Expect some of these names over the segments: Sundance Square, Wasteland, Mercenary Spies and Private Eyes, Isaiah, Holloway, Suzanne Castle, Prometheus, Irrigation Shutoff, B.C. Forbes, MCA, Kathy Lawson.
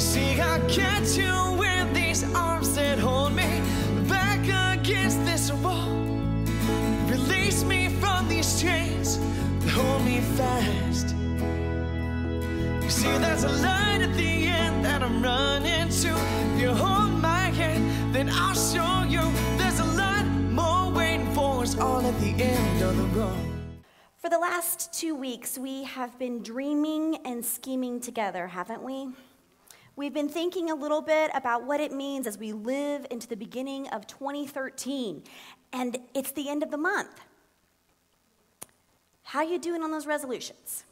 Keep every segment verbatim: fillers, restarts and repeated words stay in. See, I get you with these arms that hold me back against this wall. Release me from these chains that hold me fast. You see, there's a light at the end that I'm running to. If you hold my hand, then I'll show you there's a lot more waiting for us all at the end of the road. For the last two weeks, we have been dreaming and scheming together, haven't we? We've been thinking a little bit about what it means as we live into the beginning of twenty thirteen, and it's the end of the month. How you doing on those resolutions?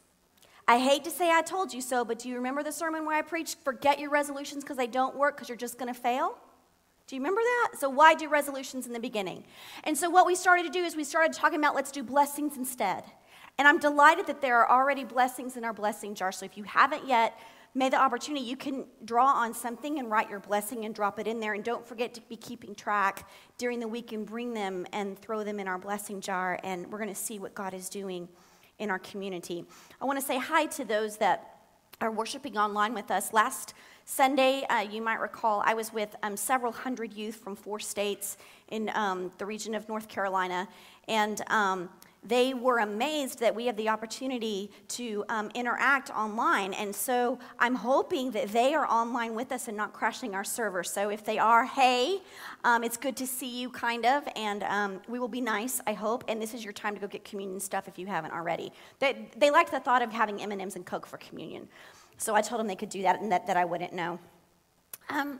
I hate to say I told you so, but do you remember the sermon where I preached, forget your resolutions because they don't work because you're just going to fail? Do you remember that? So why do resolutions in the beginning? And so what we started to do is we started talking about let's do blessings instead. And I'm delighted that there are already blessings in our blessing jar. So if you haven't yet made the opportunity, you can draw on something and write your blessing and drop it in there. And don't forget to be keeping track during the week and bring them and throw them in our blessing jar. And we're going to see what God is doing in our community. I want to say hi to those that are worshiping online with us. Last Sunday, uh, you might recall, I was with um, several hundred youth from four states in um, the region of North Carolina. And um, they were amazed that we have the opportunity to um, interact online. And so I'm hoping that they are online with us and not crashing our server. So if they are, hey, um, it's good to see you, kind of. And um, we will be nice, I hope. And this is your time to go get communion stuff if you haven't already. They, they liked the thought of having M and M's and Coke for communion. So I told them they could do that and that, that I wouldn't know. Um,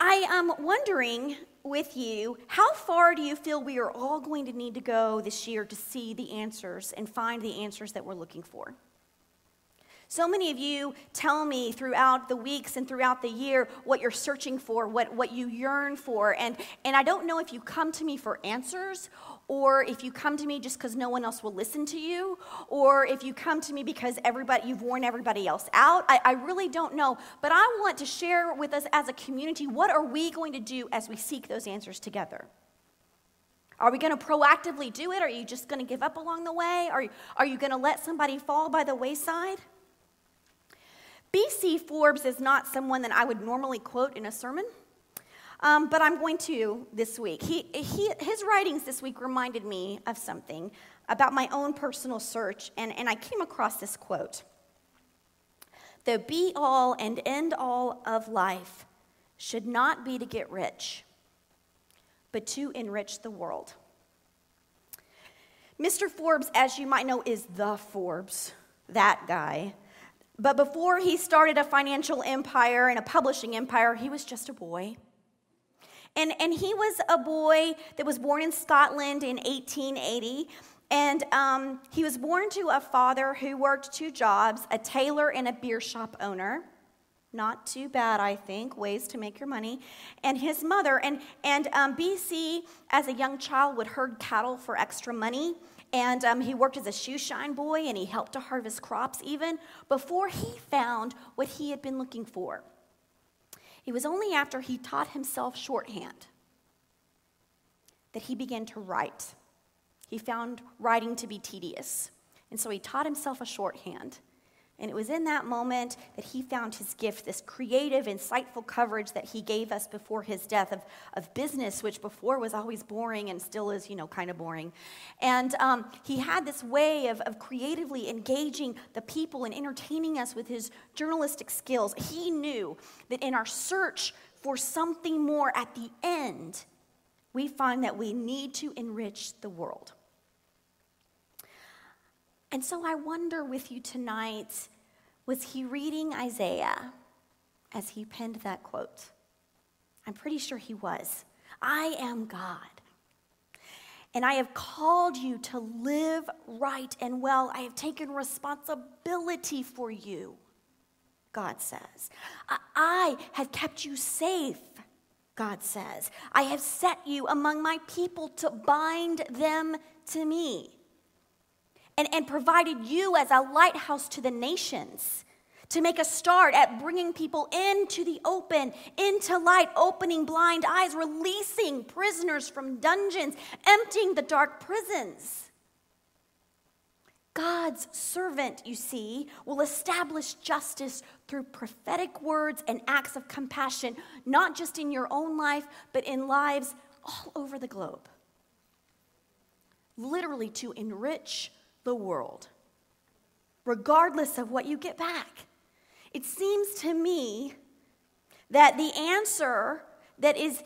I am wondering with you, how far do you feel we are all going to need to go this year to see the answers and find the answers that we're looking for? So many of you tell me throughout the weeks and throughout the year what you're searching for, what, what you yearn for, and, and I don't know if you come to me for answers or if you come to me just because no one else will listen to you, or if you come to me because everybody, you've worn everybody else out. I, I really don't know, but I want to share with us as a community, what are we going to do as we seek those answers together? Are we going to proactively do it? Are you just going to give up along the way? Are, are you going to let somebody fall by the wayside? B C Forbes is not someone that I would normally quote in a sermon. Um, but I'm going to this week. He, he, his writings this week reminded me of something about my own personal search, and, and I came across this quote. The be-all and end-all of life should not be to get rich, but to enrich the world. Mister Forbes, as you might know, is the Forbes, that guy. But before he started a financial empire and a publishing empire, he was just a boy. And, and he was a boy that was born in Scotland in eighteen eighty, and um, he was born to a father who worked two jobs, a tailor and a beer shop owner. Not too bad, I think, ways to make your money. And his mother, and, and um, B C as a young child would herd cattle for extra money, and um, he worked as a shoeshine boy, and he helped to harvest crops even, before he found what he had been looking for. It was only after he taught himself shorthand that he began to write. He found writing to be tedious, and so he taught himself a shorthand. And it was in that moment that he found his gift, this creative, insightful coverage that he gave us before his death of, of business, which before was always boring and still is, you know, kind of boring. And um, he had this way of, of creatively engaging the people and entertaining us with his journalistic skills. He knew that in our search for something more at the end, we find that we need to enrich the world. And so I wonder with you tonight, was he reading Isaiah as he penned that quote? I'm pretty sure he was. I am God, and I have called you to live right and well. I have taken responsibility for you, God says. I have kept you safe, God says. I have set you among my people to bind them to me. And, and provided you as a lighthouse to the nations to make a start at bringing people into the open, into light, opening blind eyes, releasing prisoners from dungeons, emptying the dark prisons. God's servant, you see, will establish justice through prophetic words and acts of compassion, not just in your own life, but in lives all over the globe. Literally to enrich the world, regardless of what you get back. It seems to me that the answer that is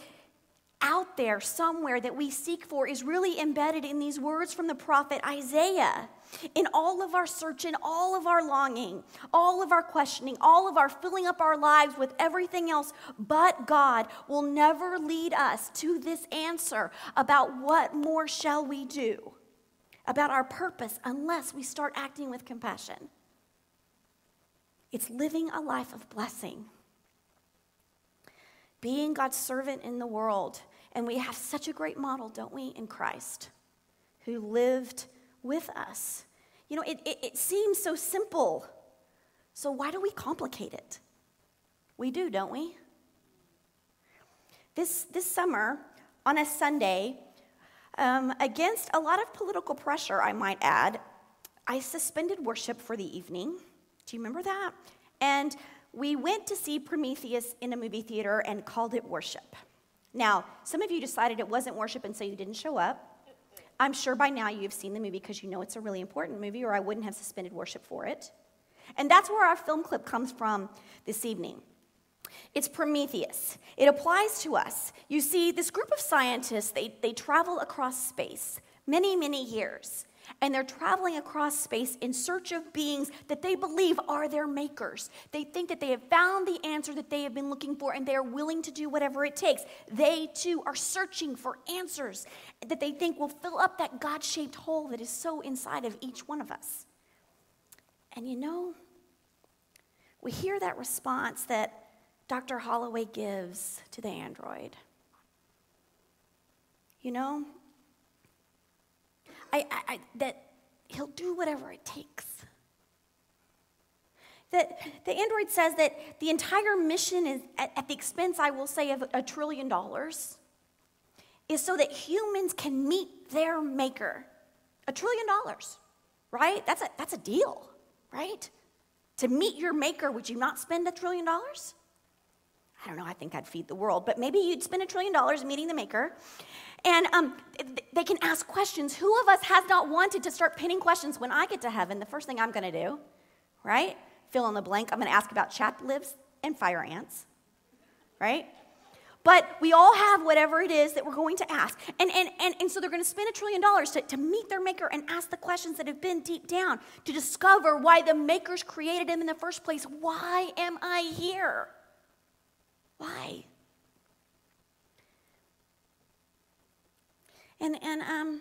out there somewhere that we seek for is really embedded in these words from the prophet Isaiah. In all of our search, in all of our longing, all of our questioning, all of our filling up our lives with everything else but God will never lead us to this answer about what more shall we do, about our purpose, unless we start acting with compassion. It's living a life of blessing, being God's servant in the world. And we have such a great model, don't we, in Christ, who lived with us. You know, it, it, it seems so simple. So why do we complicate it? We do, don't we? This, this summer, on a Sunday, um, against a lot of political pressure, I might add, I suspended worship for the evening. Do you remember that? And we went to see Prometheus in a movie theater and called it worship. Now, some of you decided it wasn't worship and so you didn't show up. I'm sure by now you've seen the movie because you know it's a really important movie, or I wouldn't have suspended worship for it. And that's where our film clip comes from this evening. It's Prometheus. It applies to us. You see, this group of scientists, they, they travel across space many, many years. And they're traveling across space in search of beings that they believe are their makers. They think that they have found the answer that they have been looking for, and they are willing to do whatever it takes. They, too, are searching for answers that they think will fill up that God-shaped hole that is so inside of each one of us. And you know, we hear that response that Doctor Holloway gives to the android. You know, I, I, that he'll do whatever it takes. That the android says that the entire mission is, at, at the expense, I will say, of a trillion dollars, is so that humans can meet their maker. A trillion dollars, right? That's a, that's a deal, right? To meet your maker, would you not spend a trillion dollars? I don't know, I think I'd feed the world, but maybe you'd spend a trillion dollars meeting the maker. And um, they can ask questions. Who of us has not wanted to start pinning questions? When I get to heaven, the first thing I'm going to do, right? Fill in the blank. I'm going to ask about chapped lips and fire ants, right? But we all have whatever it is that we're going to ask. And, and, and, and so they're going to spend a trillion dollars to, to meet their maker and ask the questions that have been deep down to discover why the makers created him in the first place. Why am I here? Why? And, and um,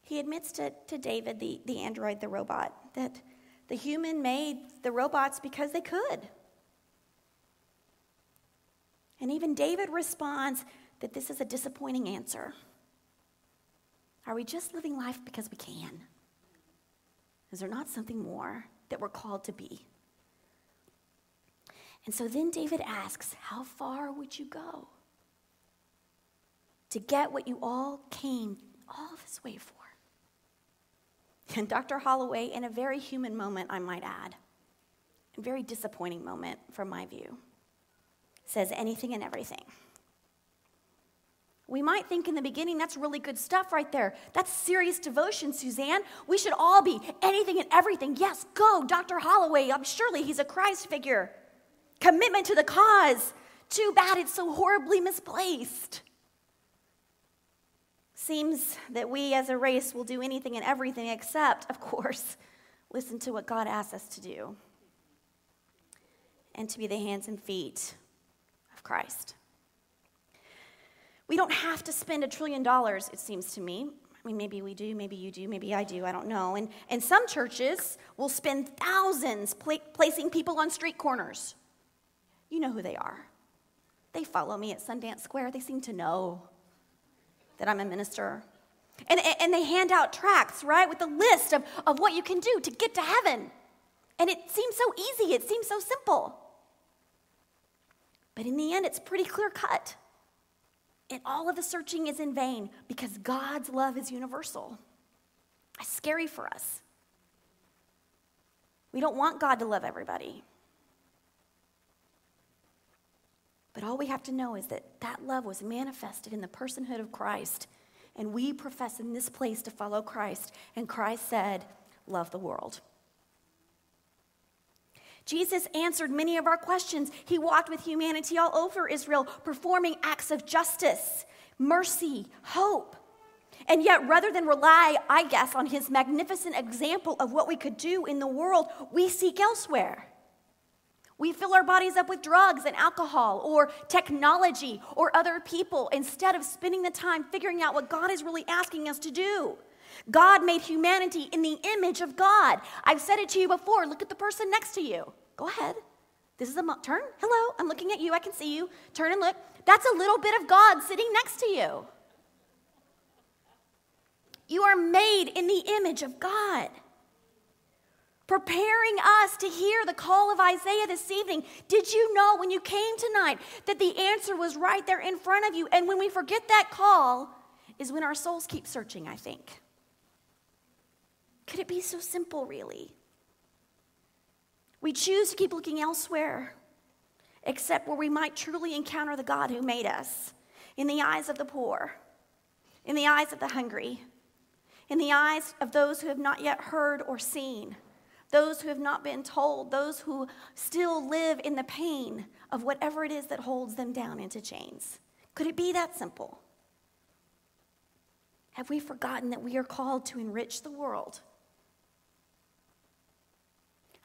he admits to, to David, the, the android, the robot, that the human made the robots because they could. And even David responds that this is a disappointing answer. Are we just living life because we can? Is there not something more that we're called to be? And so then David asks, how far would you go to get what you all came all this way for? And Doctor Holloway, in a very human moment, I might add, a very disappointing moment from my view, says anything and everything. We might think in the beginning, that's really good stuff right there. That's serious devotion, Suzanne. We should all be anything and everything. Yes, go, Doctor Holloway. I'm surely he's a Christ figure. Commitment to the cause. Too bad it's so horribly misplaced. Seems that we as a race will do anything and everything except, of course, listen to what God asks us to do and to be the hands and feet of Christ. We don't have to spend a trillion dollars, it seems to me. I mean, maybe we do, maybe you do, maybe I do, I don't know. And, and some churches will spend thousands pla- placing people on street corners. You know who they are. They follow me at Sundance Square. They seem to know that I'm a minister. And, and they hand out tracts, right, with a list of, of what you can do to get to heaven. And it seems so easy. It seems so simple. But in the end, it's pretty clear cut. And all of the searching is in vain because God's love is universal. That's scary for us. We don't want God to love everybody. But all we have to know is that that love was manifested in the personhood of Christ. And we profess in this place to follow Christ. And Christ said, love the world. Jesus answered many of our questions. He walked with humanity all over Israel, performing acts of justice, mercy, hope. And yet, rather than rely, I guess, on his magnificent example of what we could do in the world, we seek elsewhere. We fill our bodies up with drugs and alcohol or technology or other people instead of spending the time figuring out what God is really asking us to do. God made humanity in the image of God. I've said it to you before. Look at the person next to you. Go ahead. This is a turn. Hello, I'm looking at you. I can see you. Turn and look. That's a little bit of God sitting next to you. You are made in the image of God. Preparing us to hear the call of Isaiah this evening. Did you know when you came tonight that the answer was right there in front of you? And when we forget that call is when our souls keep searching, I think. Could it be so simple, really? We choose to keep looking elsewhere, except where we might truly encounter the God who made us, in the eyes of the poor, in the eyes of the hungry, in the eyes of those who have not yet heard or seen, those who have not been told, those who still live in the pain of whatever it is that holds them down into chains. Could it be that simple? Have we forgotten that we are called to enrich the world?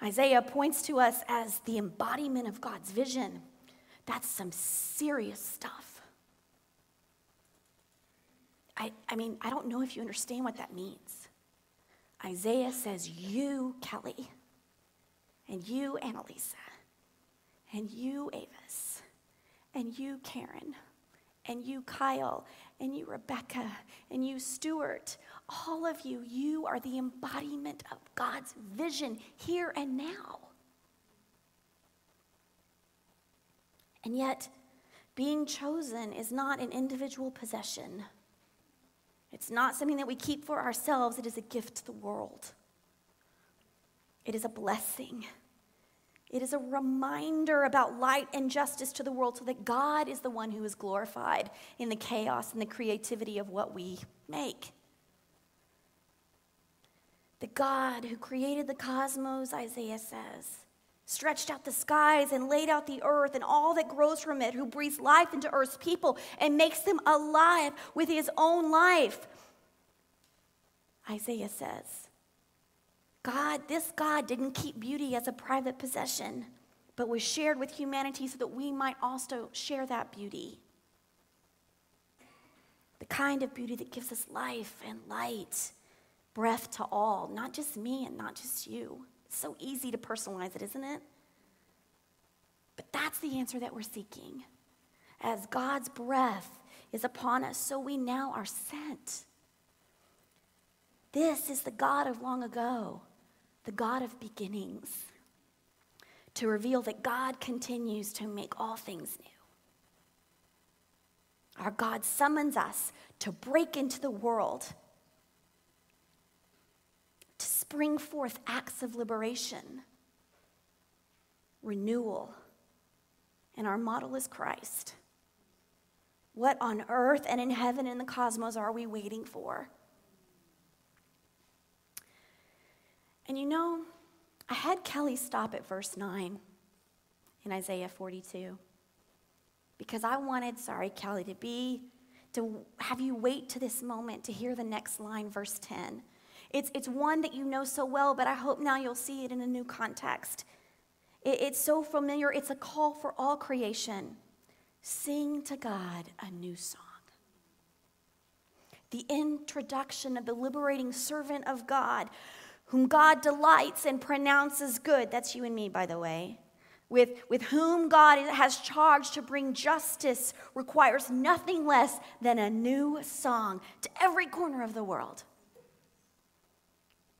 Isaiah points to us as the embodiment of God's vision. That's some serious stuff. I, I mean, I don't know if you understand what that means. Isaiah says, you, Kelly, and you, Annalisa, and you, Avis, and you, Karen, and you, Kyle, and you, Rebecca, and you, Stuart, all of you, you are the embodiment of God's vision here and now. And yet, being chosen is not an individual possession. It's not something that we keep for ourselves. It is a gift to the world. It is a blessing. It is a reminder about light and justice to the world so that God is the one who is glorified in the chaos and the creativity of what we make. The God who created the cosmos, Isaiah says, stretched out the skies and laid out the earth and all that grows from it, who breathes life into earth's people and makes them alive with his own life. Isaiah says, God, this God didn't keep beauty as a private possession, but was shared with humanity so that we might also share that beauty. The kind of beauty that gives us life and light, breath to all, not just me and not just you. So easy to personalize it, isn't it? But that's the answer that we're seeking. As God's breath is upon us, so we now are sent. This is the God of long ago, the God of beginnings, to reveal that God continues to make all things new. Our God summons us to break into the world, to spring forth acts of liberation, renewal, and our model is Christ. What on earth and in heaven and the cosmos are we waiting for? And you know, I had Kelly stop at verse nine in Isaiah forty-two because I wanted, sorry, Kelly, to be, to have you wait to this moment to hear the next line, verse ten. It's, it's one that you know so well, but I hope now you'll see it in a new context. It, it's so familiar. It's a call for all creation. Sing to God a new song. The introduction of the liberating servant of God, whom God delights and pronounces good. That's you and me, by the way. With, with whom God has charged to bring justice requires nothing less than a new song to every corner of the world.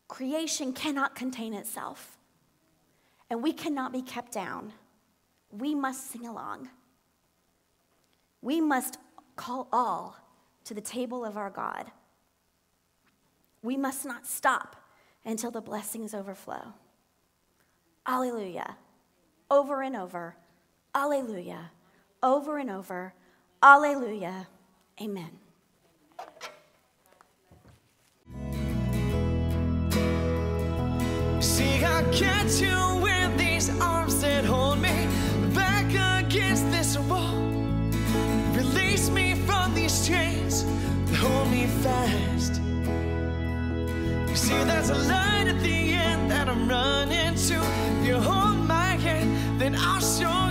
Creation cannot contain itself, and we cannot be kept down. We must sing along. We must call all to the table of our God. We must not stop until the blessings overflow. Alleluia. Over and over. Alleluia. Over and over. Alleluia. Amen. See, I catch you with these arms that hold me back against this wall. Release me from these chains that hold me fast. You see, there's a light at the end that I'm running to. You hold my hand, then I'll show you.